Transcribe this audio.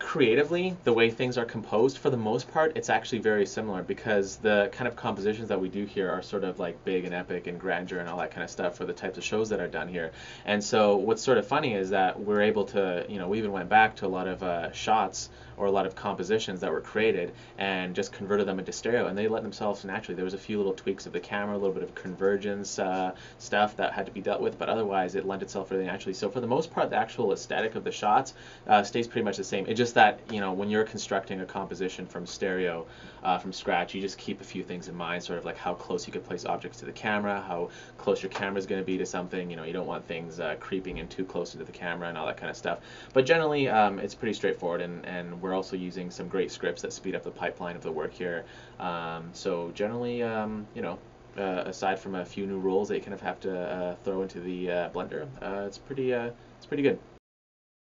Creatively, the way things are composed, for the most part, it's actually very similar, because the kind of compositions that we do here are sort of like big and epic and grandeur and all that kind of stuff for the types of shows that are done here. And so what's sort of funny is that we're able to, you know, we even went back to a lot of shots or a lot of compositions that were created and just converted them into stereo, and they let themselves naturally. There was a few little tweaks of the camera, a little bit of convergence stuff that had to be dealt with, but otherwise it lent itself really naturally. So for the most part, the actual aesthetic of the shots stays pretty much the same. It's just that, you know, when you're constructing a composition from stereo, from scratch, you just keep a few things in mind, sort of like how close you could place objects to the camera, how close your camera is going to be to something. You know, you don't want things creeping in too close to the camera and all that kind of stuff. But generally, it's pretty straightforward, and we're also using some great scripts that speed up the pipeline of the work here. So generally, you know, aside from a few new rules that you kind of have to throw into the blender, it's pretty good.